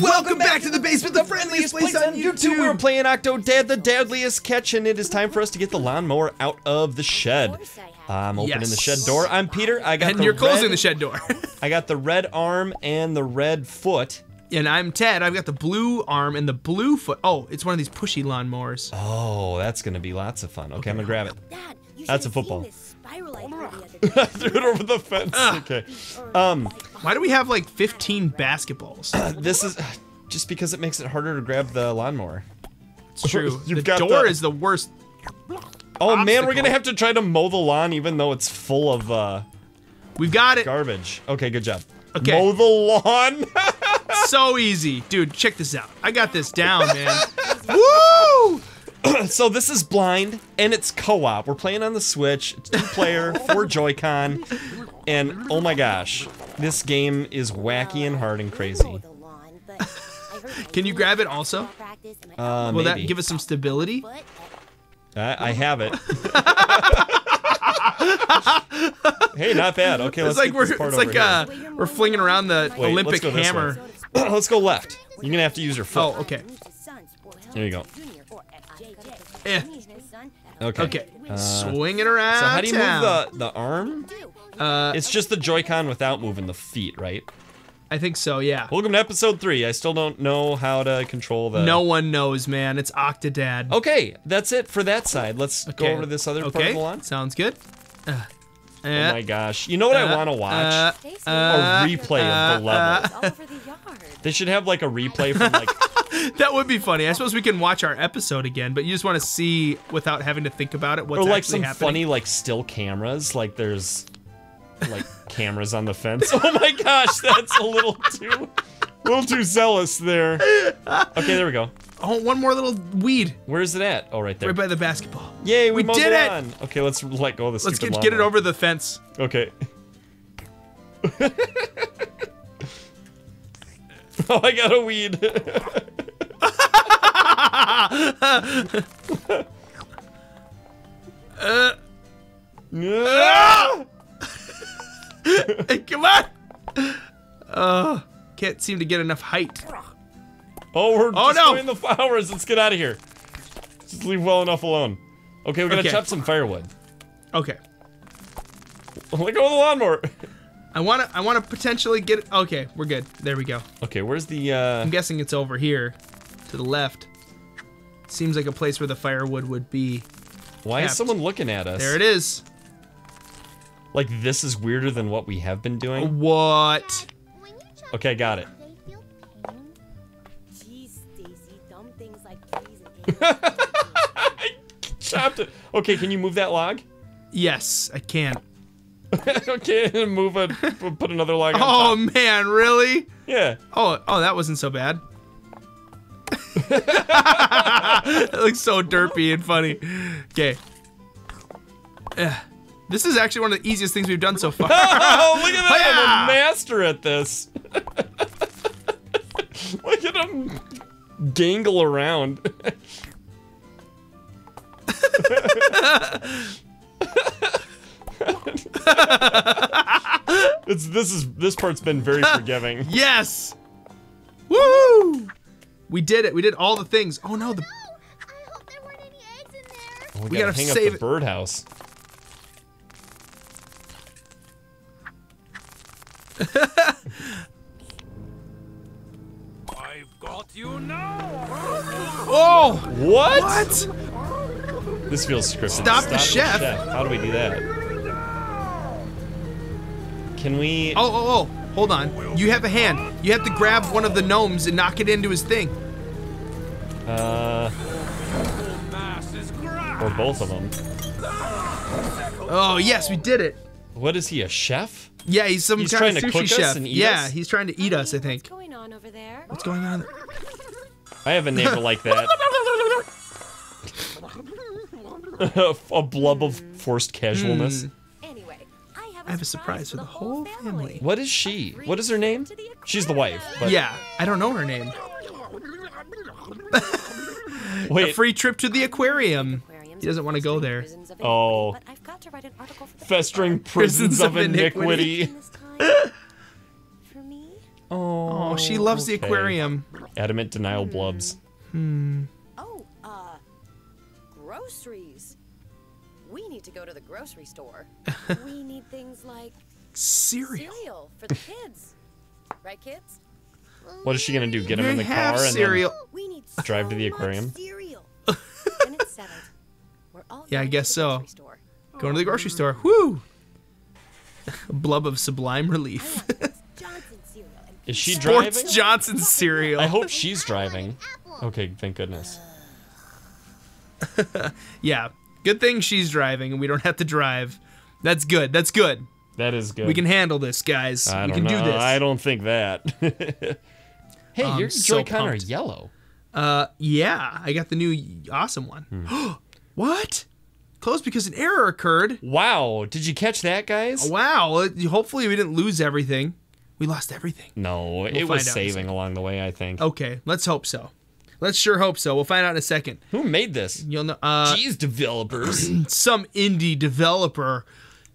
Welcome back to The Basement, the friendliest place on YouTube. We're playing Octodad, the deadliest catch, and it is time for us to get the lawnmower out of the shed. I'm opening the shed door. I'm Peter. And you're closing the shed door. I got the red arm and the red foot. And I'm Ted. I've got the blue arm and the blue foot. Oh, it's one of these pushy lawnmowers. Oh, that's going to be lots of fun. Okay, I'm going to grab it. That's a football. I threw it over the fence. Okay. Why do we have like 15 basketballs? This is just because it makes it harder to grab the lawnmower. It's true. the door is the worst. Oh man, we're gonna have to try to mow the lawn even though it's full of. We've got it. Garbage. Okay, good job. Okay. Mow the lawn. So easy, dude. Check this out. I got this down, man. Woo! So this is blind, and it's co-op. We're playing on the Switch, 2-player, 4 Joy-Con, and oh my gosh, this game is wacky and hard and crazy. Can you grab it also? Will that give us some stability? I have it. Hey, not bad. Okay, let's get this part over here. It's like we're flinging around the Olympic hammer. Let's go left. You're going to have to use your foot. Oh, okay. There you go. Eh. Okay. Okay. Swing it around. So how do you move the arm? It's just the Joy-Con without moving the feet, right? I think so, yeah. Welcome to episode 3. I still don't know how to control the... No one knows, man. It's Octodad. Okay, that's it for that side. Let's go over to this other part of the lawn. Sounds good. Oh my gosh. You know what I want to watch? A replay of the level. They should have like a replay from like... That would be funny. I suppose we can watch our episode again, but you just want to see without having to think about it what's actually happening. Or like some funny like still cameras, like there's like cameras on the fence. Oh my gosh, that's a little too zealous there. Okay, there we go. Oh, one more little weed. Where is it at? Oh, right there. Right by the basketball. Yay, we did it. On. Okay, let's let go of this. Let's get it over the fence. Okay. Oh, I got a weed. Hey, come on! Can't seem to get enough height. Oh, we're destroying the flowers. Let's get out of here. Just leave well enough alone. Okay, we're gonna chop some firewood. Okay. Let go of the lawnmower. I wanna potentially get it. Okay, we're good. There we go. Okay, where's the? I'm guessing it's over here, to the left. Seems like a place where the firewood would be. Why is someone looking at us? There it is. Like this is weirder than what we have been doing. What? Okay, I got it. I chopped it. Okay, can you move that log? Yes, I can. Okay, move it. Put another log on top. Oh man, really? Yeah. Oh, that wasn't so bad. It looks so derpy and funny. Okay. This is actually one of the easiest things we've done so far. Oh, look at that! I'm a master at this. Look at him dangle around. This part's been very forgiving. Yes. Woo! We did it. We did all the things. Oh no! I hope there weren't any eggs in there. Oh, we gotta hang up the birdhouse. I've got you now. Oh! What? What? This feels scripted. Stop the chef. How do we do that? Can we... Oh, hold on. You have a hand. You have to grab one of the gnomes and knock it into his thing. Or both of them. Oh, yes, we did it. What is he, a chef? Yeah, he's some kind of sushi chef. Yeah, he's trying to eat us, I think. What's going on over there? What's going on? I have a neighbor like that. A blub of forced casualness. I have a surprise for the whole family. What is she? What is her name? She's the wife. But... Yeah, I don't know her name. Wait. A free trip to the aquarium. He doesn't want to go there. Oh. Festering prisons of iniquity. Oh, Oh, she loves the aquarium. Adamant denial blubs. Oh, groceries. We need to go to the grocery store. We need things like cereal for the kids. Right, kids? What is she gonna do? Get them in the car and then drive to the aquarium? Yeah, I guess so. Going to the grocery store. Woo! A blub of sublime relief. Is she driving? Sports Johnson cereal. I hope she's driving. Okay, thank goodness. Yeah, good thing she's driving and we don't have to drive. That's good. That's good. That is good. We can handle this, guys. We can do this. I don't think that. Hey, your Joy-Con are yellow. Yeah, I got the new awesome one. What? Close because an error occurred. Wow, did you catch that, guys? Wow, hopefully we didn't lose everything. We lost everything. No, it was saving along the way, I think. Okay, let's hope so. Let's sure hope so. We'll find out in a second. Who made this? You'll know. Jeez, developers. Some indie developer.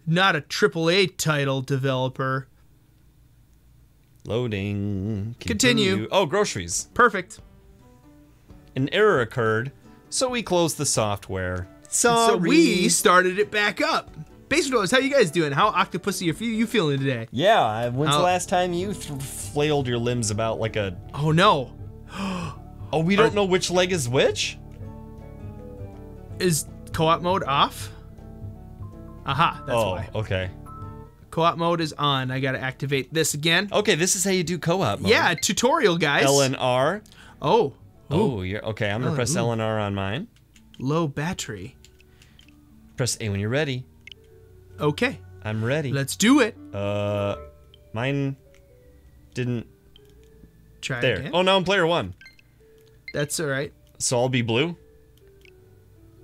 Not a AAA title developer. Loading. Continue. Oh, groceries. Perfect. An error occurred, so we closed the software. So we started it back up. Basement, how you guys doing? How Octopussy are you feeling today? Yeah, when's the last time you flailed your limbs about like a... Oh, no. Oh, we don't know which leg is which? Is co-op mode off? Aha, that's why. Oh, okay. Co-op mode is on. I gotta activate this again. Okay, this is how you do co-op mode. Yeah, tutorial, guys. L and R. Oh. Ooh. Oh, you're, okay, I'm gonna press L and R on mine. Low battery. Press A when you're ready. Okay. I'm ready. Let's do it. Mine didn't... Try there. Again. Oh, now I'm player one. That's all right. So I'll be blue?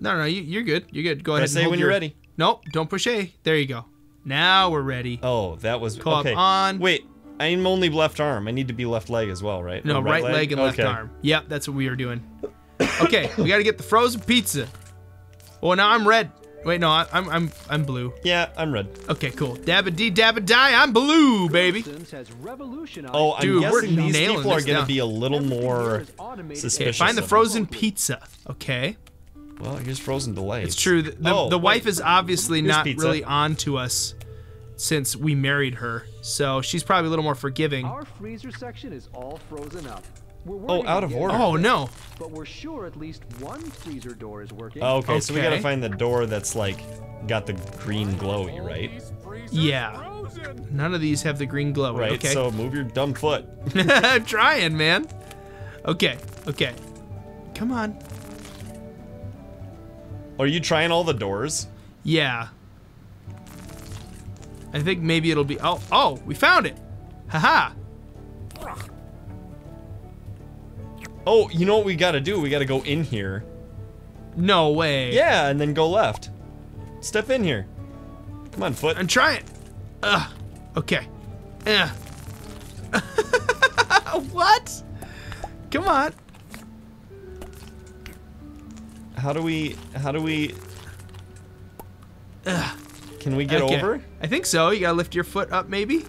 No, no, you're good. You're good. Go ahead and press A when you're ready. Nope, don't push A. There you go. Now we're ready. Oh, that was... Co-op on. Wait, I'm only left arm. I need to be left leg as well, right? No, right leg and left arm. Yep, that's what we were doing. Okay, we gotta get the frozen pizza. Oh, now I'm red. Wait, no, I'm blue. Yeah, I'm red. Okay, cool. Dabba dee dabba die. I'm blue, baby. Oh, I'm guessing these people are gonna be a little more suspicious. Find the frozen pizza. Okay. Well, here's frozen delight. It's true. The wife is obviously not really on to us since we married her, so she's probably a little more forgiving. Our freezer section is all frozen up. Oh, out of order. Oh no. But we're sure at least one freezer door is working. Oh, okay, so we gotta find the door that's like got the green glowy, right? Yeah. Frozen. None of these have the green glowy. Right. Okay. So move your dumb foot. I'm trying, man. Okay. Okay. Come on. Are you trying all the doors? Yeah. I think maybe it'll be. Oh, oh, we found it. Haha. Oh, you know what we gotta do? We gotta go in here. No way. Yeah, and then go left. Step in here. Come on, foot. And try it. Ugh. Okay. Ugh. What? Come on. How do we... Ugh. Can we get over? I think so. You gotta lift your foot up, maybe?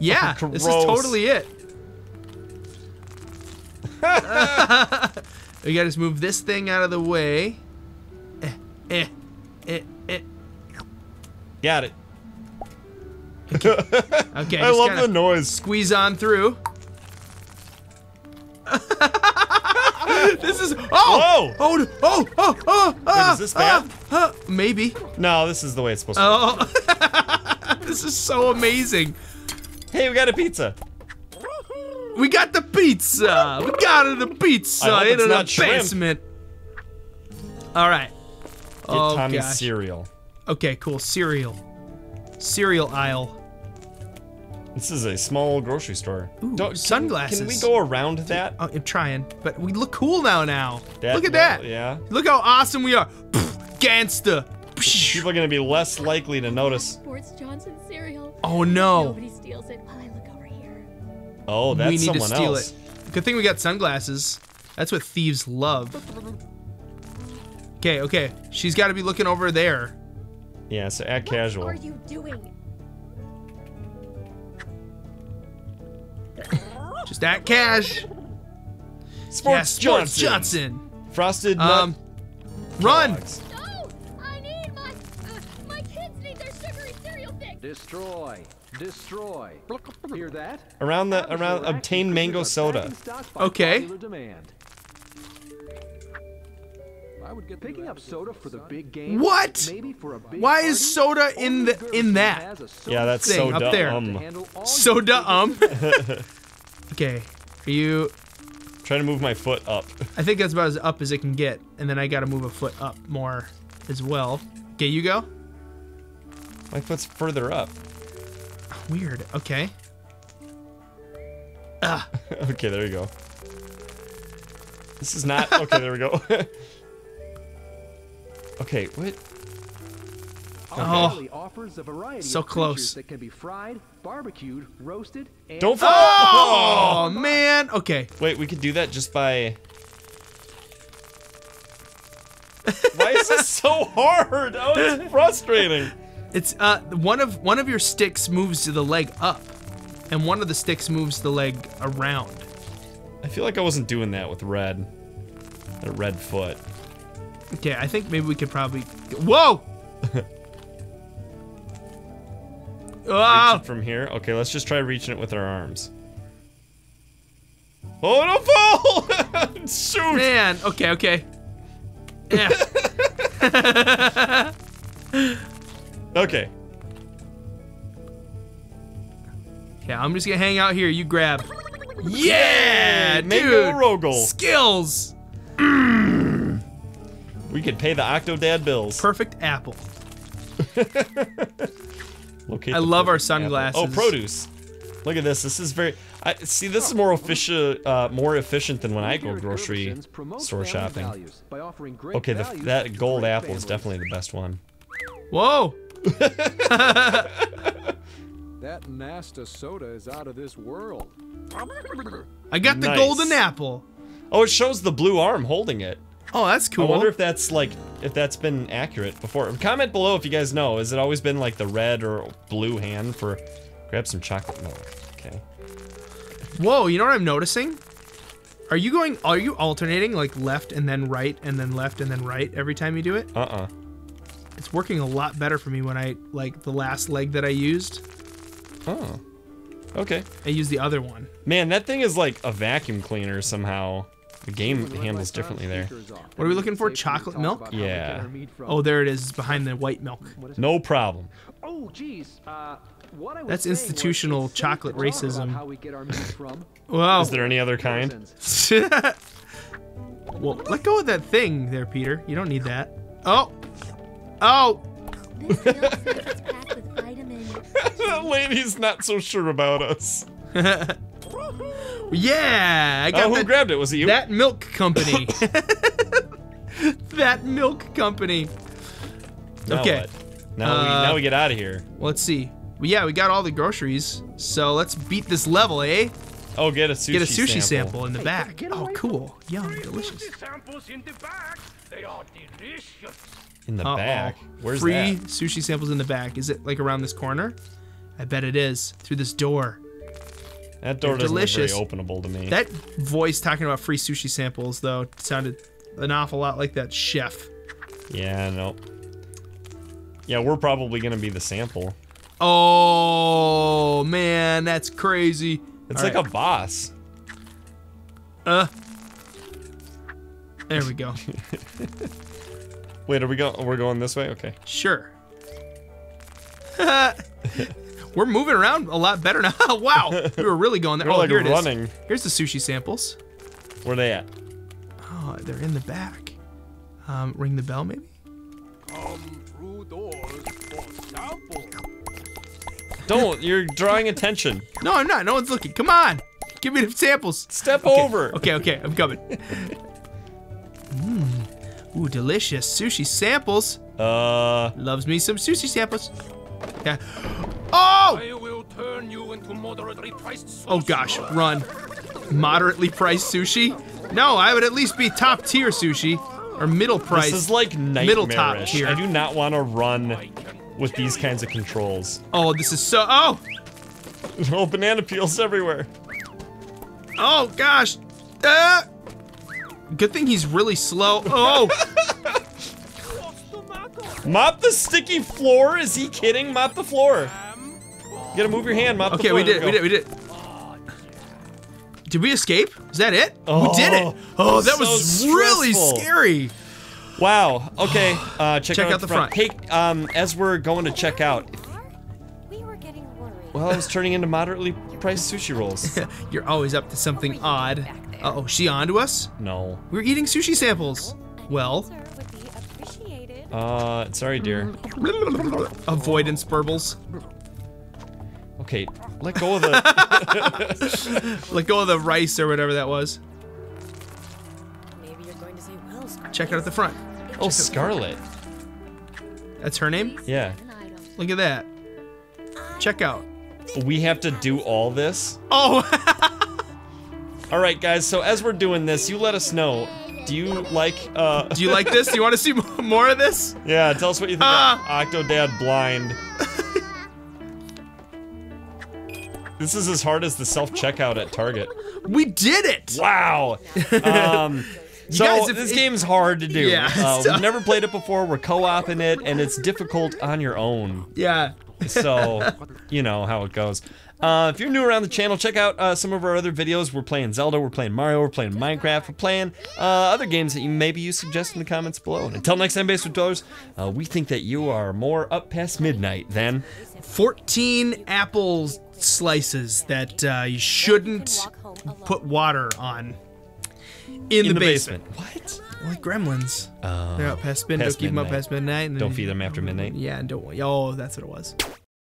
Yeah, this is totally it. We gotta just move this thing out of the way. Got it. Okay. Okay. I love the noise. Squeeze on through. This is Wait, is this bad? Maybe. No, this is the way it's supposed to be. Oh, this is so amazing. Hey, we got a pizza. We got the pizza. We got the pizza in the basement. All right. Get Tommy's cereal. Okay, cool. Cereal. Cereal aisle. This is a small grocery store. Ooh, sunglasses. Can we go around that? I'm trying, but we look cool now. Look at that. Yeah. Look how awesome we are. Gangsta. People are gonna be less likely to notice. Sports Johnson cereal. Oh no. Nobody steals it while I look over here. Oh, that's someone else. We need to steal it. Good thing we got sunglasses. That's what thieves love. Okay, okay. She's got to be looking over there. Yeah. So act casual. What are you doing? Just that cash. Sports Johnson. Frosted Nut Run. No, I need my kids need their sugary cereal fix. Destroy. Hear that? Around obtain mango soda. Okay. I would get picking up soda for the big game. What? Maybe for a big Why party? Is soda in the in that? Yeah, that's so dumb. Up there. Soda Okay. Are you trying to move my foot up? I think that's about as up as it can get, and then I gotta move a foot up more as well. Okay, you go. My foot's further up. Weird. Okay. Okay, there you go. This is not okay. There we go. Okay, what? Oh, offers a variety so of close. That can be fried, barbecued, roasted, and don't fall! Oh, man! Okay. Wait, we could do that just by... Why is this so hard? Oh, it's frustrating. It's, one of your sticks moves the leg up, and one of the sticks moves the leg around. I feel like I wasn't doing that with red. A red foot. Okay, I think maybe we could probably... Whoa! Reach it from here? Okay, let's just try reaching it with our arms. Oh, don't fall! Shoot! Man, okay. Yeah. Okay. Yeah, I'm just gonna hang out here, you grab. Yeah, dude! Rogel. Skills! We could pay the Octodad bills. Perfect apple. I love our sunglasses. Apple. Oh, produce! Look at this. This is very. This is more efficient than when I go grocery store shopping. Okay, that gold apple is definitely the best one. Whoa! That Nasta soda is out of this world. I got the golden apple. Oh, it shows the blue arm holding it. Oh, that's cool. I wonder if that's like, if that's been accurate before. Comment below if you guys know. Has it always been like the red or blue hand for... Grab some chocolate milk. Okay. Whoa, you know what I'm noticing? Are you alternating like left and then right and then left and then right every time you do it? Uh-uh. It's working a lot better for me when I, like, the last leg that I used. Oh. Okay. I used the other one. Man, that thing is like a vacuum cleaner somehow. The game handles differently there. What are we looking for? Chocolate milk? Yeah. Oh, there it is. Behind the white milk. No problem. Oh, geez. That's institutional chocolate racism. Wow. Is there any other kind? Well, let go of that thing there, Peter. You don't need that. Oh. Oh. That lady's not so sure about us. Yeah, I got who grabbed it? Was it you? That milk company. That milk company. Now okay. What? Now we get out of here. Let's see. Well, yeah, we got all the groceries, so let's beat this level, eh? Oh, get a sushi sample in the back. Oh, cool. Yum, delicious. They are delicious. In the back? Where's that? Free sushi samples in the back. Is it like around this corner? I bet it is. Through this door. That door doesn't look very openable to me. That voice talking about free sushi samples, though, sounded an awful lot like that chef. Yeah, no. Yeah, we're probably gonna be the sample. Oh, man, that's crazy. It's like a boss. There we go. Wait, are we going? We're going this way? Okay. Sure. We're moving around a lot better now. Wow, we were really going there. Oh, like here it is. Here's the sushi samples. Where are they at? Oh, they're in the back. Ring the bell, maybe? Come through doors for sample. Don't, you're drawing attention. No, I'm not. No one's looking. Come on. Give me the samples. Step over. Okay, I'm coming. Ooh, delicious sushi samples. Loves me some sushi samples. Yeah. Oh! I will turn you into moderately priced sushi. Oh gosh, run. Moderately priced sushi? No, I would at least be top tier sushi. Or middle price. This is like nightmarish. Middle top tier. I do not want to run with these kinds of controls. Oh, this is so- oh! Oh, banana peels everywhere. Oh, gosh. Good thing he's really slow. Oh. Mop the sticky floor? Is he kidding? Mop the floor. You gotta move your hand, mop the floor. Okay, we did. Did we escape? Is that it? Oh, we did it. Oh, that was really scary. Wow. Okay. Check out the front. Hey, as we're going to check out. Well, I was turning into moderately priced sushi rolls. You're always up to something odd. Uh-oh, she onto us? No. We're eating sushi samples. Well. Sorry, dear. Avoidance burbles. Okay, let go of the let go of the rice or whatever that was. Maybe you're going to say, well, check out at the front. Oh, Scarlet. That's her name? Yeah. Look at that. Check out. We have to do all this? Oh. All right, guys. So as we're doing this, you let us know. Do you like this? Do you want to see more of this? Yeah. Tell us what you think of Octodad blind. This is as hard as the self-checkout at Target. We did it! Wow! So guys, this game's hard to do. Yeah, we've never played it before, we're co-oping it, and it's difficult on your own. Yeah. So, you know how it goes. If you're new around the channel, check out some of our other videos. We're playing Zelda, we're playing Mario, we're playing Minecraft, we're playing other games that you suggest in the comments below. And until next time, Basement Dwellers, we think that you are more up past midnight than 14 apples slices that you shouldn't put water on in the basement. What? Like gremlins. They're out past midnight. Don't keep them up past midnight. Don't feed them after midnight. Yeah, and don't. Oh, that's what it was.